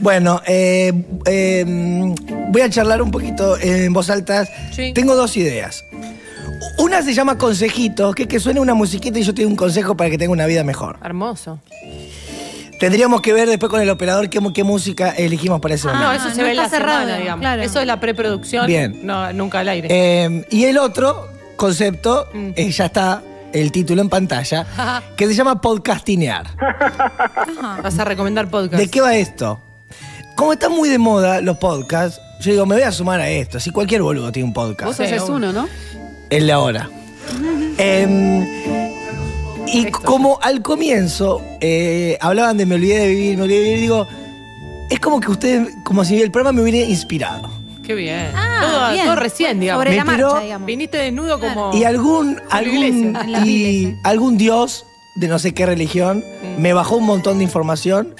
Bueno, voy a charlar un poquito en voz alta. Sí. Tengo dos ideas. Una se llama consejitos, que es que suene una musiquita y yo te doy un consejo para que tenga una vida mejor. Hermoso. Tendríamos que ver después con el operador qué música elegimos para ese momento. No, eso se ve en la semana, digamos. Claro. Eso es la preproducción. Bien. No, nunca al aire. Y el otro concepto, ya está el título en pantalla, que se llama podcastinear. Ajá. Vas a recomendar podcast. ¿De qué va esto? Como están muy de moda los podcasts, yo digo, me voy a sumar a esto. Así cualquier boludo tiene un podcast. Vos haces uno, ¿no? El de ahora. Y como al comienzo hablaban de me olvidé de vivir, digo, es como que ustedes, como si el programa me hubiera inspirado. Qué bien. Ah, todo recién, digamos. Sobre la marcha, digamos. Viniste desnudo como... Y algún dios de no sé qué religión me bajó un montón de información.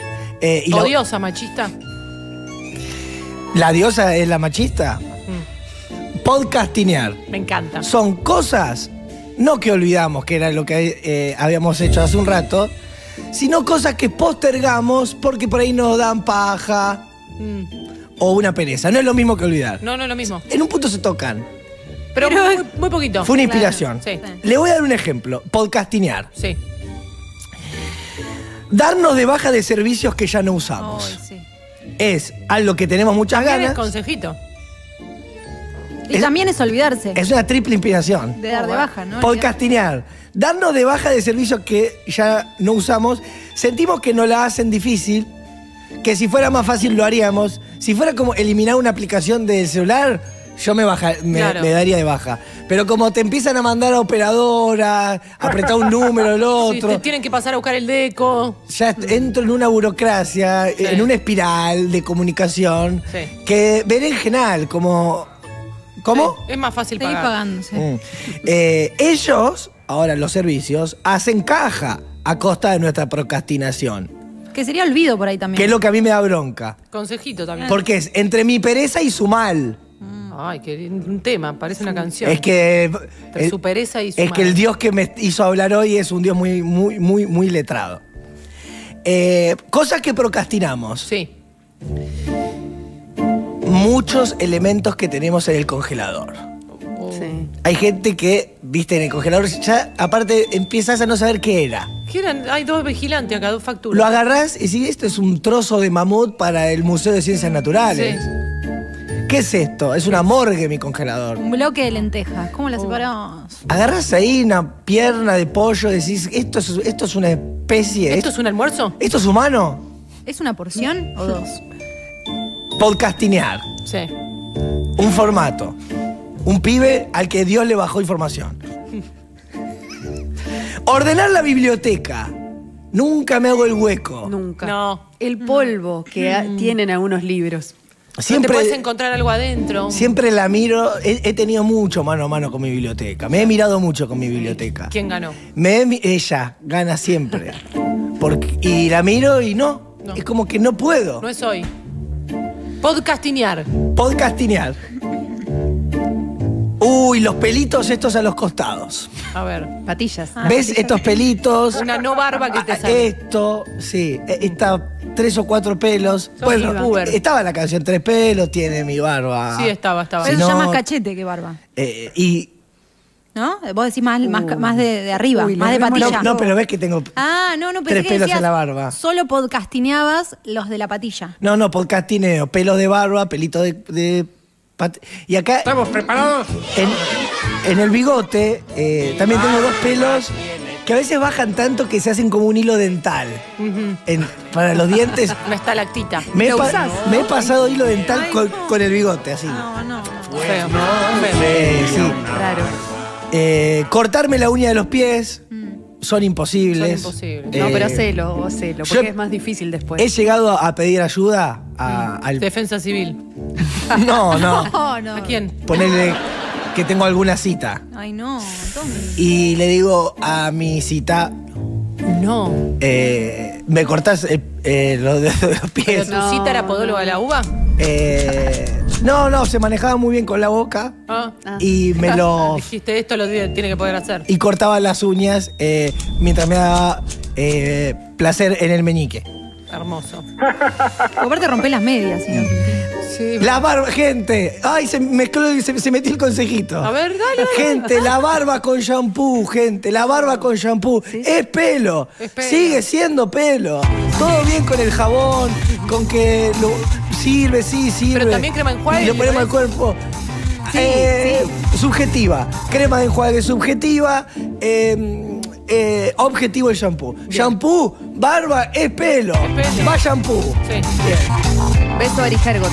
¿Odiosa, machista? ¿La diosa es la machista? Podcastinear. Me encanta. Son cosas... No que olvidamos que era lo que habíamos hecho hace un rato, sino cosas que postergamos porque por ahí nos dan paja o una pereza. No es lo mismo que olvidar. No, no es lo mismo. En un punto se tocan. Pero muy poquito. Fue una inspiración. Claro, sí. Le voy a dar un ejemplo. Podcastinear. Sí. Darnos de baja de servicios que ya no usamos. Oh, sí. Es algo que tenemos muchas ganas. Es consejito. Y también es olvidarse. Es una triple inspiración. De dar de baja, ¿no? Podcastinear. Darnos de baja de servicios que ya no usamos. Sentimos que nos la hacen difícil, que si fuera más fácil lo haríamos. Si fuera como eliminar una aplicación del celular, yo me daría de baja. Pero como te empiezan a mandar a operadoras, apretar un número, el otro... Sí, te tienen que pasar a buscar el deco. Ya entro en una burocracia, sí, en una espiral de comunicación, sí, que berenjenal, como... ¿Cómo? Sí, es más fácil pagar. Pagándose. Ellos, ahora los servicios, hacen caja a costa de nuestra procrastinación. Que sería olvido por ahí también. Que es lo que a mí me da bronca. Consejito también. Porque es entre mi pereza y su mal. Ay, que un tema, parece una canción. Es que... Entre su pereza y su mal. Es que el dios que me hizo hablar hoy es un dios muy, muy, muy, muy letrado. Cosas que procrastinamos. Sí. Muchos elementos que tenemos en el congelador. Sí. Hay gente que, viste, en el congelador ya, aparte, empiezas a no saber qué era. ¿Qué eran? Hay dos vigilantes acá, dos facturas. Lo agarrás y si esto es un trozo de mamut para el Museo de Ciencias Naturales. Sí. ¿Qué es esto? Es una morgue mi congelador. Un bloque de lentejas. ¿Cómo la separamos? Agarrás ahí una pierna de pollo, decís, esto es una especie. ¿Esto es un almuerzo? ¿Esto es humano? ¿Es una porción o dos? Podcastinear. Sí. Un formato. Un pibe al que Dios le bajó información. Ordenar la biblioteca. Nunca me hago el hueco. Nunca. No. El polvo que tienen algunos libros. Siempre te puedes encontrar algo adentro. Siempre la miro. He tenido mucho mano a mano con mi biblioteca. Me he mirado mucho con mi biblioteca. ¿Quién ganó? Ella gana siempre. Y la miro y no. Es como que no puedo. No es hoy. Podcastinear. Podcastinear. Uy, los pelitos estos a los costados. A ver, patillas. ¿Ves patillas? Estos pelitos. Una no barba que te sale. Esto, sí. Está 3 o 4 pelos. Bueno, estaba la canción 3 pelos, tiene mi barba. Sí, estaba. Pero si eso no, se llama cachete que barba. ¿No? Vos decís más de arriba, más de patilla. No, pero ves que tengo tres pelos en la barba. Solo podcastineabas los de la patilla. No, podcastineo. Pelos de barba, pelito de patilla. Y acá... ¿Estamos preparados? En el bigote también tengo 2 pelos que a veces bajan tanto que se hacen como un hilo dental. Para los dientes... No está lactita. Me he pasado hilo dental con el bigote, así. No. Feo. Sí, claro. Cortarme la uña de los pies son imposibles. Son imposibles. No, pero hacelo, porque es más difícil después. He llegado a pedir ayuda al... Defensa Civil. No. ¿A quién? Ponerle que tengo alguna cita. Ay, no. Entonces... Y le digo a mi cita... No. ¿Me cortás los dedos de los pies? ¿Pero tu cita era podóloga de la uva? No, se manejaba muy bien con la boca y me lo... Dijiste, esto lo tiene que poder hacer. Y cortaba las uñas mientras me daba placer en el meñique. Hermoso. Aparte rompé las medias, sino que... Sí. La barba, gente. Ay, se mezcló y se metió el consejito. A ver, dale. Gente, la barba con shampoo, gente. La barba con shampoo. ¿Sí? Es pelo. Es pelo. Sigue siendo pelo. Todo bien con el jabón, con que lo... sirve, sí, sirve. Pero también crema enjuague. Y lo ponemos al cuerpo. Sí, sí. Subjetiva. Crema de enjuague subjetiva. Objetivo el shampoo. Bien. Shampoo, barba, es pelo. Es pelo. Va shampoo. Sí. Bien. Beso a Arijergot.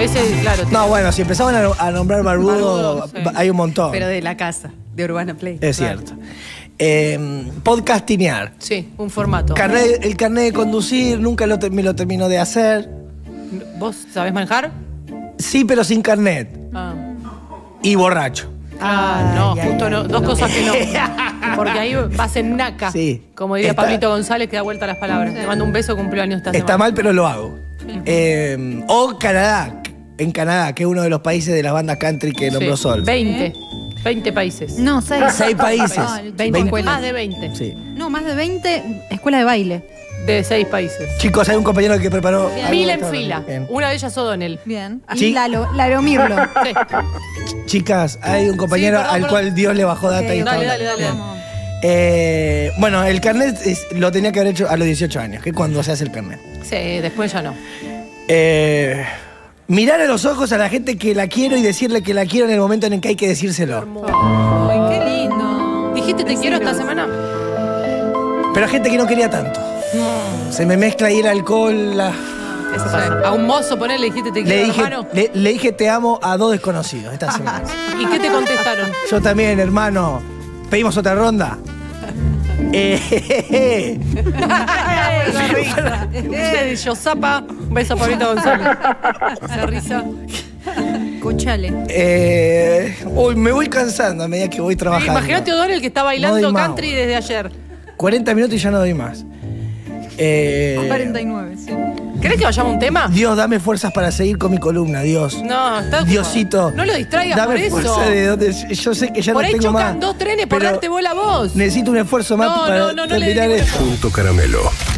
Ese, claro. Tío. No, bueno, si empezaban a nombrar barbudo, sí, hay un montón. Pero de la casa, de Urbana Play. Es claro. Cierto. Podcastinear. Sí, un formato. El carnet de conducir, nunca me lo termino de hacer. ¿Vos sabés manejar? Sí, pero sin carnet. Ah. Y borracho. Ah, no, ay, justo ay, no. Dos cosas que no. Porque ahí vas en naca. Sí. Como diría Pablito González, que da vuelta las palabras. Te mando un beso, cumpleaños esta semana. Está mal, pero lo hago. Sí. O Canadá. En Canadá, que es uno de los países de las bandas country que nombró Sol. 20. 20 países. No, 6. 6 países. No, 20 escuelas. Más de 20. Sí. No, más de 20 escuelas de baile. De 6 países. Chicos, hay un compañero que preparó... 1000 en fila. Bien. Una de ellas O'Donnell. Bien. Y Lalo Mirlo. Sí. Chicas, hay un compañero al cual Dios le bajó data y todo. Dale. Bueno, el carnet lo tenía que haber hecho a los 18 años, que es cuando se hace el carnet. Sí, después ya no. Mirar a los ojos a la gente que la quiero y decirle que la quiero en el momento en el que hay que decírselo. Ay, qué lindo. ¿Dijiste te quiero esta semana? Pero gente que no quería tanto. No. Se me mezcla ahí el alcohol, eso pasa. A un mozo ponele, dijiste te quiero, hermano. Le dije te amo a 2 desconocidos esta semana. ¿Y qué te contestaron? Yo también, hermano. ¿Pedimos otra ronda? Yo zapa. Un beso a Pablito González. Se risa. Escuchale. Me voy cansando a medida que voy trabajando. Imagínate O'Donnell que está bailando country desde ayer. 40 minutos y ya no doy más. 49, sí. ¿Querés que vayamos a un tema? Dios, dame fuerzas para seguir con mi columna, Dios. No, está ocupado. Diosito. No lo distraigas por eso. Dame fuerza de donde... Yo sé que ya por no tengo más. Por ahí chocan 2 trenes por darte bola a vos. Necesito un esfuerzo más para terminar esto. Punto Caramelo.